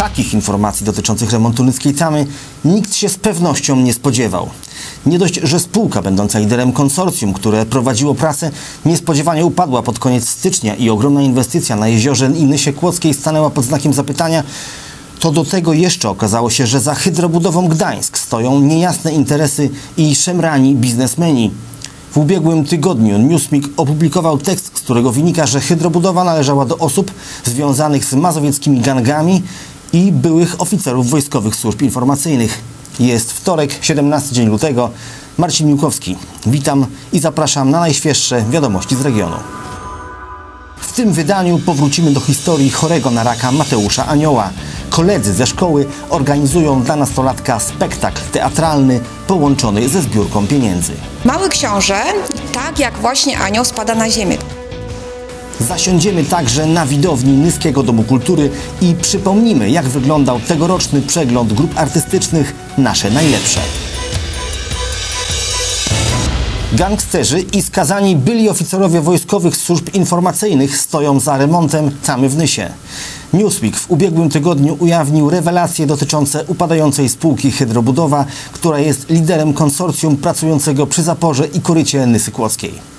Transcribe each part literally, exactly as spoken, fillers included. takich informacji dotyczących remontu Nyskiej Tamy nikt się z pewnością nie spodziewał. Nie dość, że spółka będąca liderem konsorcjum, które prowadziło pracę, niespodziewanie upadła pod koniec stycznia i ogromna inwestycja na jeziorze i Nysie Kłodzkiej stanęła pod znakiem zapytania, to do tego jeszcze okazało się, że za Hydrobudową Gdańsk stoją niejasne interesy i szemrani biznesmeni. W ubiegłym tygodniu Newsweek opublikował tekst, z którego wynika, że Hydrobudowa należała do osób związanych z mazowieckimi gangami i byłych oficerów wojskowych służb informacyjnych. Jest wtorek, siedemnasty dzień lutego. Marcin Miłkowski. Witam i zapraszam na najświeższe wiadomości z regionu. W tym wydaniu powrócimy do historii chorego na raka Mateusza Anioła. Koledzy ze szkoły organizują dla nastolatka spektakl teatralny połączony ze zbiórką pieniędzy. Mały Książę, tak jak właśnie anioł, spada na ziemię. Zasiądziemy także na widowni Nyskiego Domu Kultury i przypomnimy, jak wyglądał tegoroczny przegląd grup artystycznych Nasze Najlepsze. Gangsterzy i skazani byli oficerowie wojskowych służb informacyjnych stoją za remontem Tamy w Nysie. Newsweek w ubiegłym tygodniu ujawnił rewelacje dotyczące upadającej spółki Hydrobudowa, która jest liderem konsorcjum pracującego przy zaporze i korycie Nysy Kłodzkiej.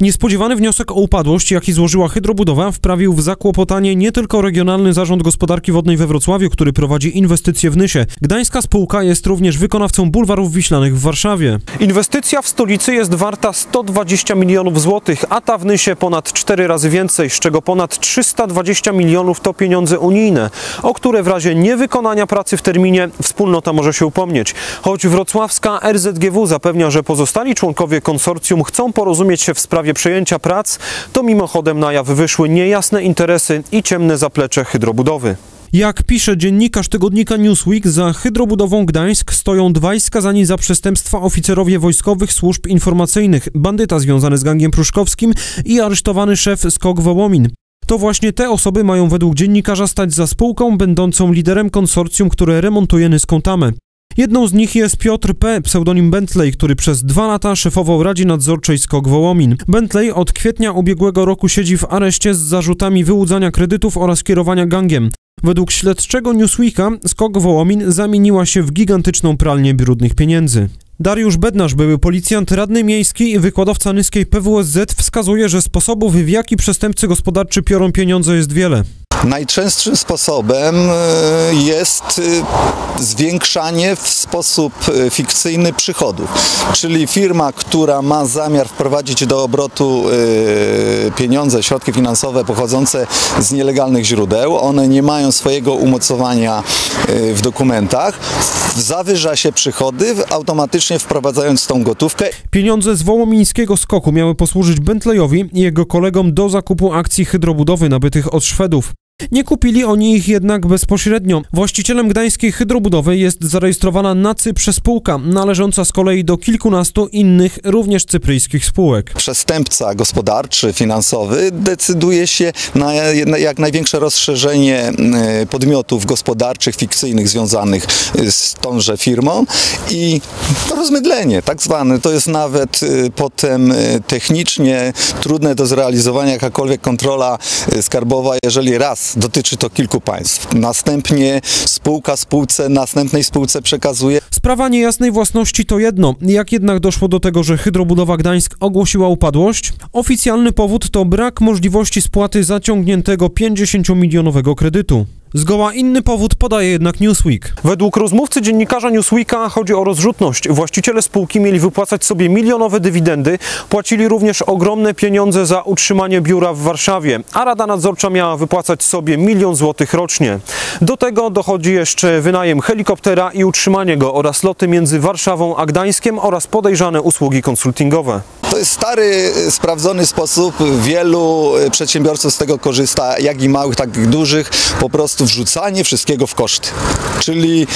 Niespodziewany wniosek o upadłość, jaki złożyła Hydrobudowa, wprawił w zakłopotanie nie tylko Regionalny Zarząd Gospodarki Wodnej we Wrocławiu, który prowadzi inwestycje w Nysie. Gdańska spółka jest również wykonawcą bulwarów wiślanych w Warszawie. Inwestycja w stolicy jest warta sto dwadzieścia milionów złotych, a ta w Nysie ponad cztery razy więcej, z czego ponad trzysta dwadzieścia milionów to pieniądze unijne, o które w razie niewykonania pracy w terminie wspólnota może się upomnieć. Choć wrocławska R Z G W zapewnia, że pozostali członkowie konsorcjum chcą porozumieć się w sprawie przejęcia prac, to mimochodem na jaw wyszły niejasne interesy i ciemne zaplecze Hydrobudowy. Jak pisze dziennikarz tygodnika Newsweek, za Hydrobudową Gdańsk stoją dwaj skazani za przestępstwa oficerowie wojskowych służb informacyjnych, bandyta związany z gangiem pruszkowskim i aresztowany szef Skok Wołomin. To właśnie te osoby mają według dziennikarza stać za spółką będącą liderem konsorcjum, które remontuje Nyską Tamę. Jedną z nich jest Piotr P., pseudonim Bentley, który przez dwa lata szefował Radzie Nadzorczej Skok Wołomin. Bentley od kwietnia ubiegłego roku siedzi w areszcie z zarzutami wyłudzania kredytów oraz kierowania gangiem. Według śledczego Newsweeka Skok Wołomin zamieniła się w gigantyczną pralnię brudnych pieniędzy. Dariusz Bednarz, były policjant, radny miejski i wykładowca nyskiej P W S Z, wskazuje, że sposobów, w jaki przestępcy gospodarczy piorą pieniądze, jest wiele. Najczęstszym sposobem jest zwiększanie w sposób fikcyjny przychodów, czyli firma, która ma zamiar wprowadzić do obrotu pieniądze, środki finansowe pochodzące z nielegalnych źródeł, one nie mają swojego umocowania w dokumentach, zawyża się przychody, automatycznie wprowadzając tą gotówkę. Pieniądze z wołomińskiego skoku miały posłużyć Bentleyowi i jego kolegom do zakupu akcji Hydrobudowy nabytych od Szwedów. Nie kupili oni ich jednak bezpośrednio. Właścicielem gdańskiej Hydrobudowy jest zarejestrowana na Cyprze spółka, należąca z kolei do kilkunastu innych, również cypryjskich spółek. Przestępca gospodarczy, finansowy decyduje się na jak największe rozszerzenie podmiotów gospodarczych, fikcyjnych, związanych z tąże firmą i rozmydlenie, tak zwane. To jest nawet potem technicznie trudne do zrealizowania, jakakolwiek kontrola skarbowa, jeżeli raz dotyczy to kilku państw. Następnie spółka spółce, następnej spółce przekazuje. Sprawa niejasnej własności to jedno. Jak jednak doszło do tego, że Hydrobudowa Gdańsk ogłosiła upadłość? Oficjalny powód to brak możliwości spłaty zaciągniętego pięćdziesięciomilionowego kredytu. Zgoła inny powód podaje jednak Newsweek. Według rozmówcy dziennikarza Newsweeka chodzi o rozrzutność. Właściciele spółki mieli wypłacać sobie milionowe dywidendy, płacili również ogromne pieniądze za utrzymanie biura w Warszawie, a Rada Nadzorcza miała wypłacać sobie milion złotych rocznie. Do tego dochodzi jeszcze wynajem helikoptera i utrzymanie go oraz loty między Warszawą a Gdańskiem oraz podejrzane usługi konsultingowe. To jest stary, sprawdzony sposób. Wielu przedsiębiorców z tego korzysta, jak i małych, tak i dużych. Po prostu wrzucanie wszystkiego w koszty, czyli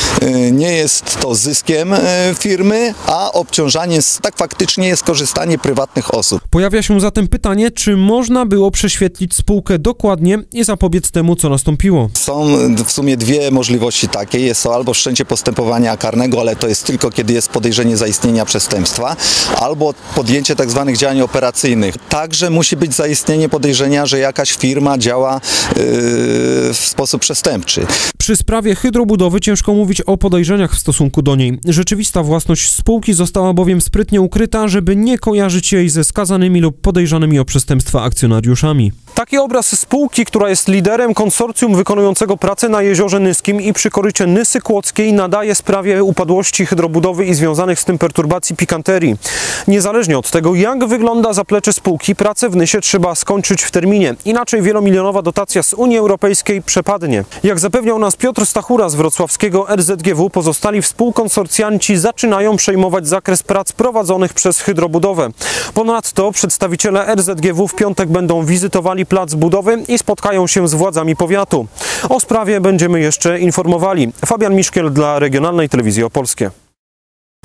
nie jest to zyskiem firmy, a obciążanie, tak faktycznie jest korzystanie prywatnych osób. Pojawia się zatem pytanie, czy można było prześwietlić spółkę dokładnie i zapobiec temu, co nastąpiło. Są w sumie dwie możliwości takie. Jest to albo wszczęcie postępowania karnego, ale to jest tylko, kiedy jest podejrzenie zaistnienia przestępstwa, albo podjęcie tzw. tzw. działań operacyjnych. Także musi być zaistnienie podejrzenia, że jakaś firma działa w sposób przestępczy. Przy sprawie Hydrobudowy ciężko mówić o podejrzeniach w stosunku do niej. Rzeczywista własność spółki została bowiem sprytnie ukryta, żeby nie kojarzyć jej ze skazanymi lub podejrzanymi o przestępstwa akcjonariuszami. Taki obraz spółki, która jest liderem konsorcjum wykonującego pracę na Jeziorze Nyskim i przy korycie Nysy Kłodzkiej, nadaje sprawie upadłości Hydrobudowy i związanych z tym perturbacji pikanterii. Niezależnie od tego, jak wygląda zaplecze spółki, pracę w Nysie trzeba skończyć w terminie. Inaczej wielomilionowa dotacja z Unii Europejskiej przepadnie. Jak zapewniał nas Piotr Stachura z wrocławskiego R Z G W, pozostali współkonsorcjanci zaczynają przejmować zakres prac prowadzonych przez Hydrobudowę. Ponadto przedstawiciele R Z G W w piątek będą wizytowali plac budowy i spotkają się z władzami powiatu. O sprawie będziemy jeszcze informowali. Fabian Miszkiel dla Regionalnej Telewizji Opolskie.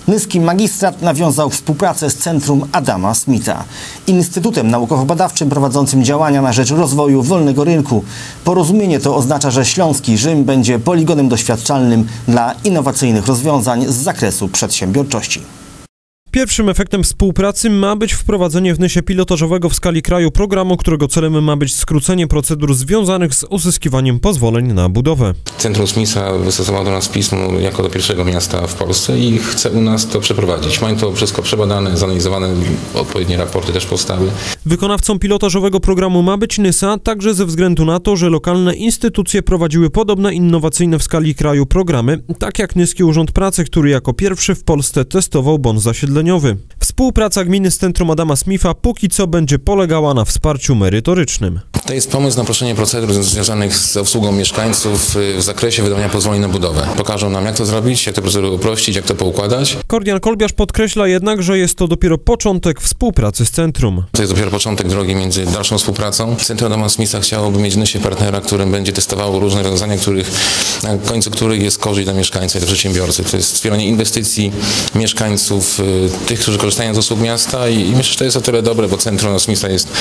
Nyski magistrat nawiązał współpracę z Centrum Adama Smitha, instytutem naukowo-badawczym prowadzącym działania na rzecz rozwoju wolnego rynku. Porozumienie to oznacza, że Śląski Rzym będzie poligonem doświadczalnym dla innowacyjnych rozwiązań z zakresu przedsiębiorczości. Pierwszym efektem współpracy ma być wprowadzenie w Nysie pilotażowego w skali kraju programu, którego celem ma być skrócenie procedur związanych z uzyskiwaniem pozwoleń na budowę. Centrum SMISA wystosowało do nas pismo jako do pierwszego miasta w Polsce i chce u nas to przeprowadzić. Mają to wszystko przebadane, zanalizowane, odpowiednie raporty też powstały. Wykonawcą pilotażowego programu ma być Nysa, także ze względu na to, że lokalne instytucje prowadziły podobne innowacyjne w skali kraju programy, tak jak Nyski Urząd Pracy, który jako pierwszy w Polsce testował bon zasiedleniowy. Współpraca gminy z Centrum Adama Smitha póki co będzie polegała na wsparciu merytorycznym. To jest pomysł na uproszczenie procedur związanych z obsługą mieszkańców w zakresie wydawania pozwoleń na budowę. Pokażą nam, jak to zrobić, jak te procedury uprościć, jak to poukładać. Kordian Kolbiasz podkreśla jednak, że jest to dopiero początek współpracy z centrum. To jest dopiero początek drogi między dalszą współpracą. Centrum Adama Smitha chciałoby mieć w Nysie partnera, którym będzie testowało różne rozwiązania, których, na końcu których jest korzyść dla mieszkańca i dla przedsiębiorcy. To jest wspieranie inwestycji mieszkańców, tych, którzy korzystają z usług miasta, i myślę, że to jest o tyle dobre, bo Centrum Smitha jest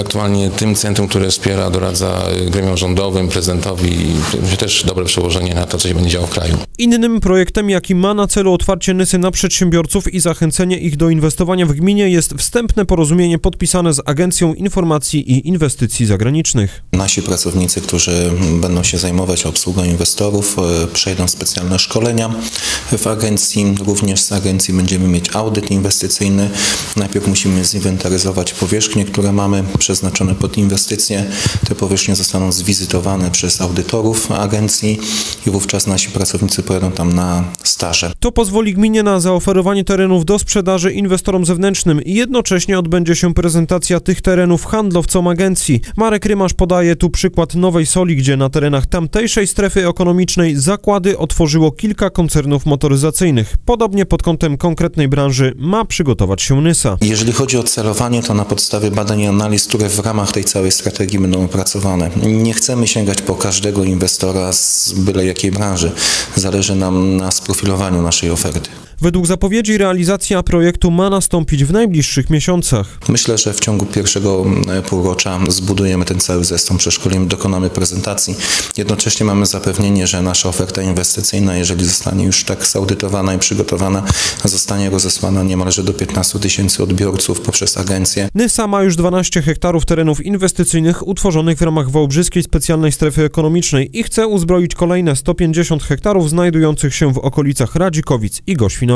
aktualnie tym centrum, które wspiera, doradza gremiom rządowym, prezydentowi, i też dobre przełożenie na to, co się będzie działo w kraju. Innym projektem, jaki ma na celu otwarcie Nysy na przedsiębiorców i zachęcenie ich do inwestowania w gminie, jest wstępne porozumienie podpisane z Agencją Informacji i Inwestycji Zagranicznych. Nasi pracownicy, którzy będą się zajmować obsługą inwestorów, przejdą specjalne szkolenia w agencji, również z agencji będzie Będziemy mieć audyt inwestycyjny. Najpierw musimy zinwentaryzować powierzchnie, które mamy przeznaczone pod inwestycje. Te powierzchnie zostaną zwizytowane przez audytorów agencji i wówczas nasi pracownicy pojadą tam na staże. To pozwoli gminie na zaoferowanie terenów do sprzedaży inwestorom zewnętrznym i jednocześnie odbędzie się prezentacja tych terenów handlowcom agencji. Marek Rymasz podaje tu przykład Nowej Soli, gdzie na terenach tamtejszej strefy ekonomicznej zakłady otworzyło kilka koncernów motoryzacyjnych. Podobnie pod kątem konkurencji konkretnej branży ma przygotować się Nysa. Jeżeli chodzi o celowanie, to na podstawie badań i analiz, które w ramach tej całej strategii będą opracowane. Nie chcemy sięgać po każdego inwestora z byle jakiej branży. Zależy nam na sprofilowaniu naszej oferty. Według zapowiedzi realizacja projektu ma nastąpić w najbliższych miesiącach. Myślę, że w ciągu pierwszego półrocza zbudujemy ten cały zespół, przeszkolimy, dokonamy prezentacji. Jednocześnie mamy zapewnienie, że nasza oferta inwestycyjna, jeżeli zostanie już tak zaudytowana i przygotowana, zostanie rozesłana niemalże do piętnastu tysięcy odbiorców poprzez agencję. Nysa ma już dwanaście hektarów terenów inwestycyjnych utworzonych w ramach Wałbrzyskiej Specjalnej Strefy Ekonomicznej i chce uzbroić kolejne sto pięćdziesiąt hektarów znajdujących się w okolicach Radzikowic i Goświn.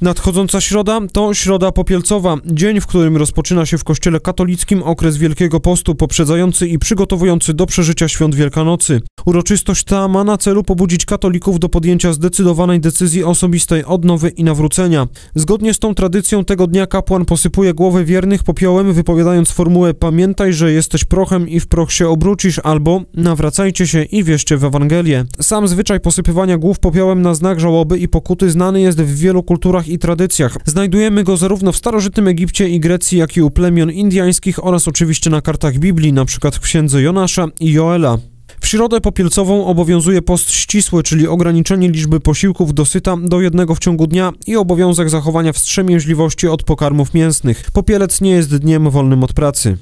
Nadchodząca środa to środa popielcowa, dzień, w którym rozpoczyna się w kościele katolickim okres Wielkiego Postu poprzedzający i przygotowujący do przeżycia świąt Wielkanocy. Uroczystość ta ma na celu pobudzić katolików do podjęcia zdecydowanej decyzji osobistej odnowy i nawrócenia. Zgodnie z tą tradycją tego dnia kapłan posypuje głowy wiernych popiołem, wypowiadając formułę „Pamiętaj, że jesteś prochem i w proch się obrócisz” albo „Nawracajcie się i wierzcie w Ewangelię”. Sam zwyczaj posypywania głów popiołem na znak żałoby i pokuty znany jest w wielu kulturach i tradycjach. Znajdujemy go zarówno w starożytnym Egipcie i Grecji, jak i u plemion indyjskich oraz oczywiście na kartach Biblii, np. w księdze Jonasza i Joela. W środę popielcową obowiązuje post ścisły, czyli ograniczenie liczby posiłków do syta do jednego w ciągu dnia i obowiązek zachowania wstrzemięźliwości od pokarmów mięsnych. Popielec nie jest dniem wolnym od pracy.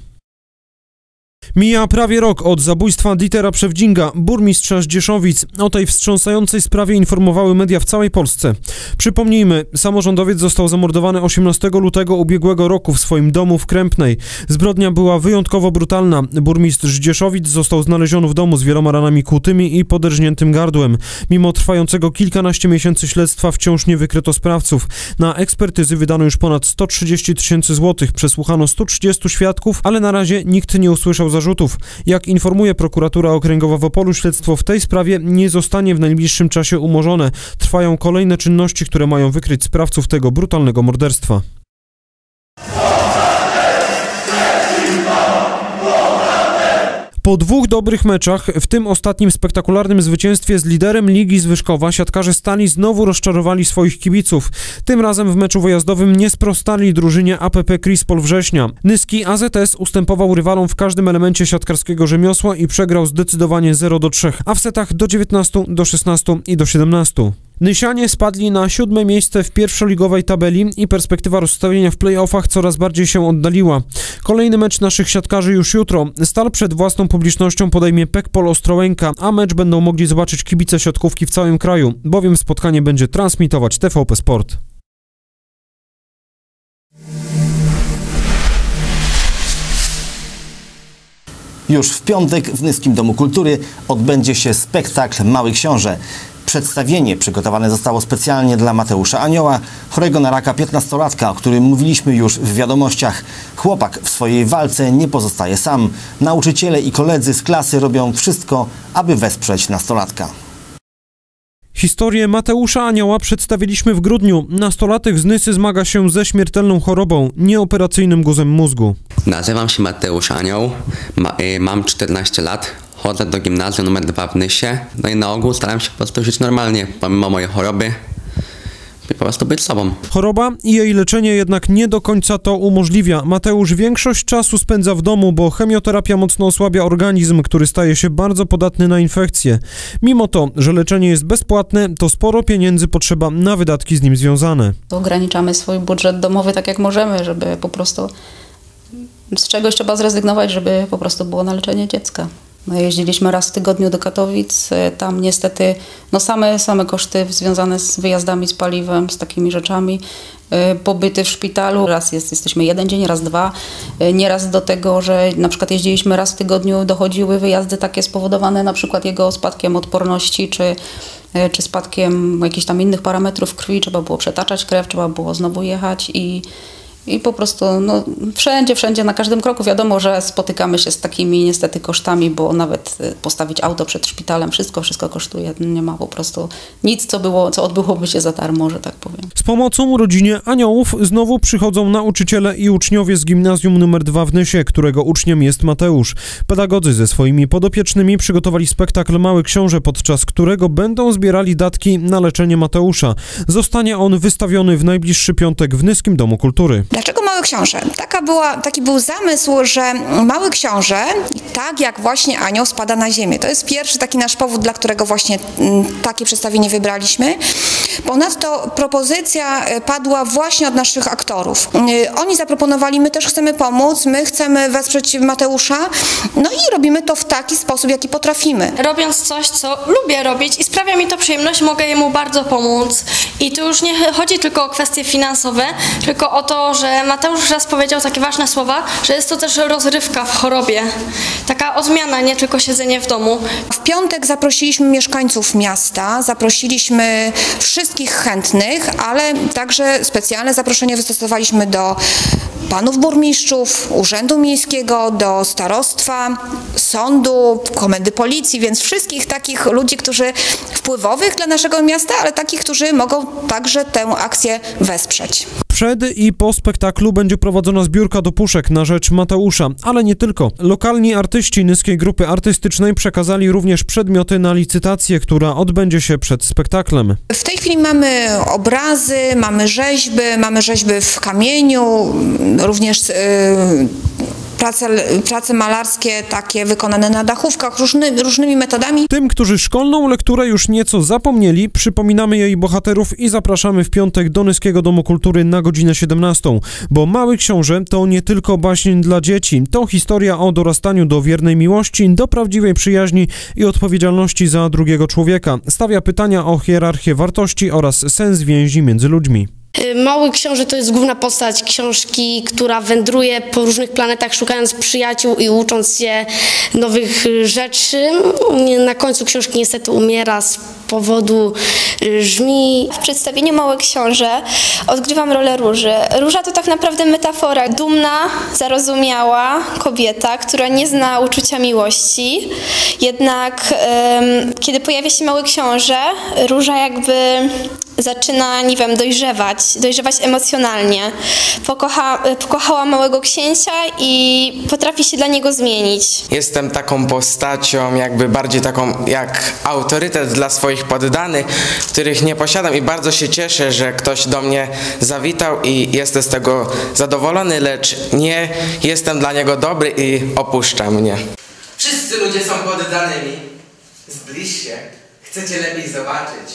Mija prawie rok od zabójstwa Dietera Przewdzinga, burmistrza Żdzieszowic. O tej wstrząsającej sprawie informowały media w całej Polsce. Przypomnijmy, samorządowiec został zamordowany osiemnastego lutego ubiegłego roku w swoim domu w Krępnej. Zbrodnia była wyjątkowo brutalna. Burmistrz Żdzieszowic został znaleziony w domu z wieloma ranami kłutymi i poderżniętym gardłem. Mimo trwającego kilkanaście miesięcy śledztwa wciąż nie wykryto sprawców. Na ekspertyzy wydano już ponad sto trzydzieści tysięcy złotych, przesłuchano stu trzydziestu świadków, ale na razie nikt nie usłyszał zarzutów. Jak informuje prokuratura okręgowa w Opolu, śledztwo w tej sprawie nie zostanie w najbliższym czasie umorzone. Trwają kolejne czynności, które mają wykryć sprawców tego brutalnego morderstwa. Po dwóch dobrych meczach, w tym ostatnim spektakularnym zwycięstwie z liderem Ligi Zwyżkowa, siatkarze Stali znowu rozczarowali swoich kibiców. Tym razem w meczu wyjazdowym nie sprostali drużynie A P P Krispol Września. Nyski A Z S ustępował rywalom w każdym elemencie siatkarskiego rzemiosła i przegrał zdecydowanie zero do trzech, a w setach do dziewiętnastu, do szesnastu i do siedemnastu. Nysianie spadli na siódme miejsce w pierwszoligowej tabeli i perspektywa rozstawienia w play-offach coraz bardziej się oddaliła. Kolejny mecz naszych siatkarzy już jutro. Stal przed własną publicznością podejmie Pekpol Ostrołęka, a mecz będą mogli zobaczyć kibice siatkówki w całym kraju, bowiem spotkanie będzie transmitować T V P Sport. Już w piątek w Nyskim Domu Kultury odbędzie się spektakl Mały Książę. Przedstawienie przygotowane zostało specjalnie dla Mateusza Anioła, chorego na raka piętnastolatka, o którym mówiliśmy już w wiadomościach. Chłopak w swojej walce nie pozostaje sam. Nauczyciele i koledzy z klasy robią wszystko, aby wesprzeć nastolatka. Historię Mateusza Anioła przedstawiliśmy w grudniu. Nastolatek z Nysy zmaga się ze śmiertelną chorobą, nieoperacyjnym guzem mózgu. Nazywam się Mateusz Anioł, Ma, y, mam czternaście lat. Chodzę do gimnazjum numer dwa w Nysie, no i na ogół staram się po prostu żyć normalnie, pomimo mojej choroby, i po prostu być sobą. Choroba i jej leczenie jednak nie do końca to umożliwia. Mateusz większość czasu spędza w domu, bo chemioterapia mocno osłabia organizm, który staje się bardzo podatny na infekcje. Mimo to, że leczenie jest bezpłatne, to sporo pieniędzy potrzeba na wydatki z nim związane. Ograniczamy swój budżet domowy tak jak możemy, żeby po prostu z czegoś trzeba zrezygnować, żeby po prostu było na leczenie dziecka. No, jeździliśmy raz w tygodniu do Katowic, tam niestety no same, same koszty związane z wyjazdami, z paliwem, z takimi rzeczami, pobyty w szpitalu, raz jest, jesteśmy jeden dzień, raz dwa, nieraz do tego, że na przykład jeździliśmy raz w tygodniu, dochodziły wyjazdy takie spowodowane na przykład jego spadkiem odporności, czy, czy spadkiem jakichś tam innych parametrów krwi, trzeba było przetaczać krew, trzeba było znowu jechać i... I po prostu no, wszędzie, wszędzie, na każdym kroku wiadomo, że spotykamy się z takimi niestety kosztami, bo nawet postawić auto przed szpitalem, wszystko, wszystko kosztuje. Nie ma po prostu nic, co było, co odbyłoby się za darmo, że tak powiem. Z pomocą rodzinie Aniołów znowu przychodzą nauczyciele i uczniowie z gimnazjum numer dwa w Nysie, którego uczniem jest Mateusz. Pedagodzy ze swoimi podopiecznymi przygotowali spektakl Mały Książę, podczas którego będą zbierali datki na leczenie Mateusza. Zostanie on wystawiony w najbliższy piątek w Nyskim Domu Kultury. Dlaczego Mały Książę? Taka była, taki był zamysł, że Mały Książę, tak jak właśnie Anioł, spada na ziemię. To jest pierwszy taki nasz powód, dla którego właśnie takie przedstawienie wybraliśmy. Ponadto propozycja padła właśnie od naszych aktorów. Oni zaproponowali, my też chcemy pomóc, my chcemy wesprzeć Mateusza, no i robimy to w taki sposób, jaki potrafimy. Robiąc coś, co lubię robić i sprawia mi to przyjemność, mogę jemu bardzo pomóc. I tu już nie chodzi tylko o kwestie finansowe, tylko o to, że że Mateusz raz powiedział takie ważne słowa, że jest to też rozrywka w chorobie. Taka odmiana, nie tylko siedzenie w domu. W piątek zaprosiliśmy mieszkańców miasta, zaprosiliśmy wszystkich chętnych, ale także specjalne zaproszenie wystosowaliśmy do panów burmistrzów, Urzędu Miejskiego, do starostwa, sądu, komendy policji, więc wszystkich takich ludzi, którzy wpływowych dla naszego miasta, ale takich, którzy mogą także tę akcję wesprzeć. Przed i po spektaklu będzie prowadzona zbiórka do puszek na rzecz Mateusza, ale nie tylko. Lokalni artyści Nyskiej Grupy Artystycznej przekazali również przedmioty na licytację, która odbędzie się przed spektaklem. W tej chwili mamy obrazy, mamy rzeźby, mamy rzeźby w kamieniu, również... Yy... prace, prace malarskie takie wykonane na dachówkach różny, różnymi metodami. Tym, którzy szkolną lekturę już nieco zapomnieli, przypominamy jej bohaterów i zapraszamy w piątek do Nyskiego Domu Kultury na godzinę siedemnastą, bo Mały Książę to nie tylko baśń dla dzieci, to historia o dorastaniu do wiernej miłości, do prawdziwej przyjaźni i odpowiedzialności za drugiego człowieka. Stawia pytania o hierarchię wartości oraz sens więzi między ludźmi. Mały Książę to jest główna postać książki, która wędruje po różnych planetach, szukając przyjaciół i ucząc się nowych rzeczy. Na końcu książki niestety umiera z powodu żmii. W przedstawieniu Mały Książę odgrywam rolę Róży. Róża to tak naprawdę metafora. Dumna, zarozumiała kobieta, która nie zna uczucia miłości. Jednak um, kiedy pojawia się Mały Książę, Róża jakby zaczyna, nie wiem, dojrzewać, dojrzewać emocjonalnie. Pokocha, pokochała małego księcia i potrafi się dla niego zmienić. Jestem taką postacią, jakby bardziej taką jak autorytet dla swoich poddanych, których nie posiadam i bardzo się cieszę, że ktoś do mnie zawitał i jestem z tego zadowolony, lecz nie jestem dla niego dobry i opuszcza mnie. Wszyscy ludzie są poddanymi. Zbliż się. Chcecie lepiej zobaczyć?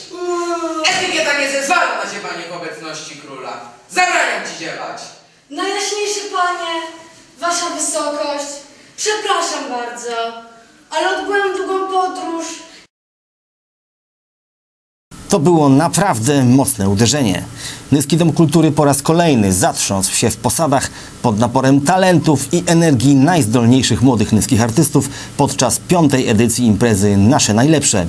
Etykieta nie zezwala na ziewanie w obecności króla. Zabraniam ci ziewać. Najjaśniejszy panie, wasza wysokość, przepraszam bardzo, ale odbyłem długą podróż. To było naprawdę mocne uderzenie. Nyski Dom Kultury po raz kolejny zatrząsł się w posadach pod naporem talentów i energii najzdolniejszych młodych nyskich artystów podczas piątej edycji imprezy Nasze Najlepsze.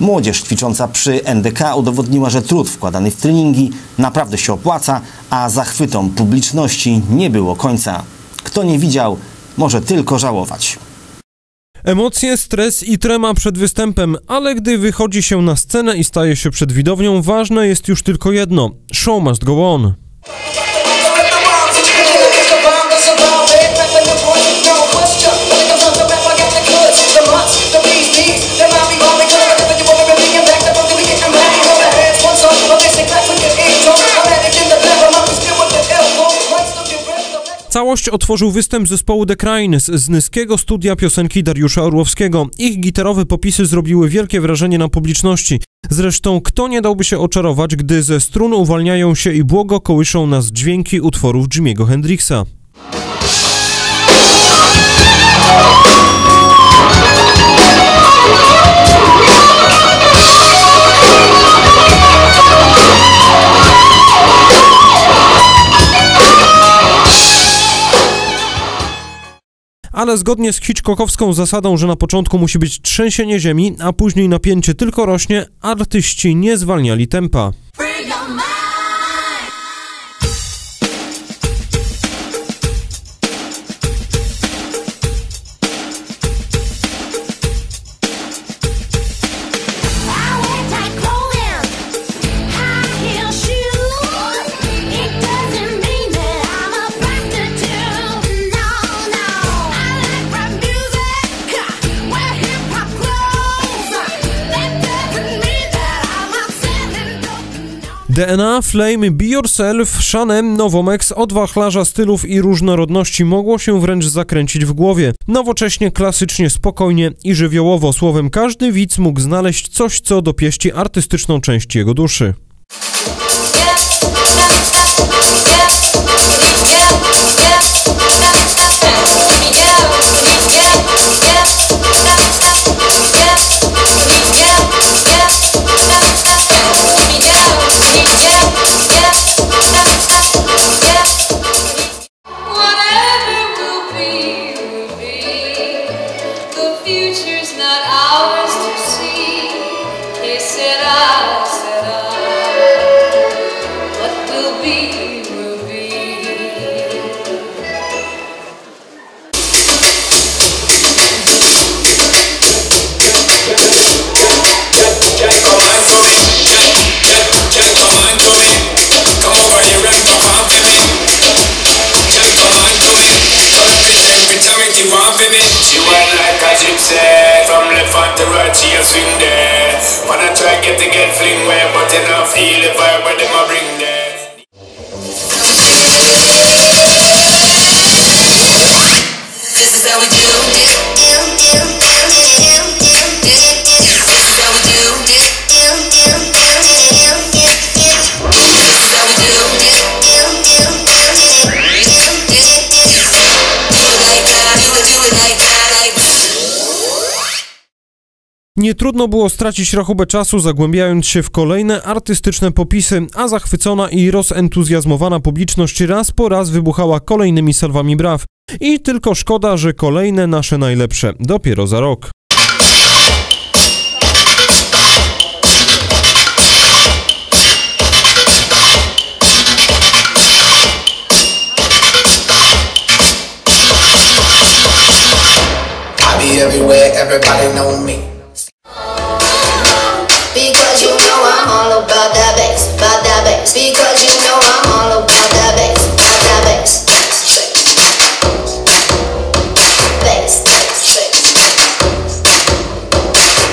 Młodzież ćwicząca przy N D K udowodniła, że trud wkładany w treningi naprawdę się opłaca, a zachwytom publiczności nie było końca. Kto nie widział, może tylko żałować. Emocje, stres i trema przed występem, ale gdy wychodzi się na scenę i staje się przed widownią, ważne jest już tylko jedno. Show must go on. Całość otworzył występ zespołu The Krains z nyskiego studia piosenki Dariusza Orłowskiego. Ich gitarowe popisy zrobiły wielkie wrażenie na publiczności. Zresztą kto nie dałby się oczarować, gdy ze strun uwalniają się i błogo kołyszą nas dźwięki utworów Jimmy'ego Hendrixa. Ale zgodnie z hitchcockowską zasadą, że na początku musi być trzęsienie ziemi, a później napięcie tylko rośnie, artyści nie zwalniali tempa. D N A, Flame, Be Yourself, Shanem, Nowomex od wachlarza stylów i różnorodności mogło się wręcz zakręcić w głowie. Nowocześnie, klasycznie, spokojnie i żywiołowo. Słowem, każdy widz mógł znaleźć coś, co dopieści artystyczną część jego duszy. Nie trudno było stracić rachubę czasu, zagłębiając się w kolejne artystyczne popisy, a zachwycona i rozentuzjazmowana publiczność raz po raz wybuchała kolejnymi salwami braw. I tylko szkoda, że kolejne nasze najlepsze dopiero za rok. Because you know I'm all about that bass, about that bass. Because you know I'm all about that bass, about that bass. Bass,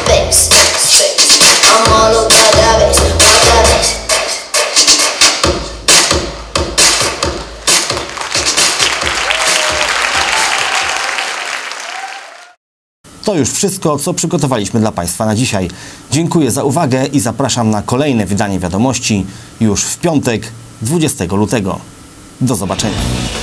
bass, bass. I'm all about that bass, about that bass. To już wszystko, co przygotowaliśmy dla Państwa na dzisiaj. Dziękuję za uwagę i zapraszam na kolejne wydanie wiadomości już w piątek, dwudziestego lutego. Do zobaczenia.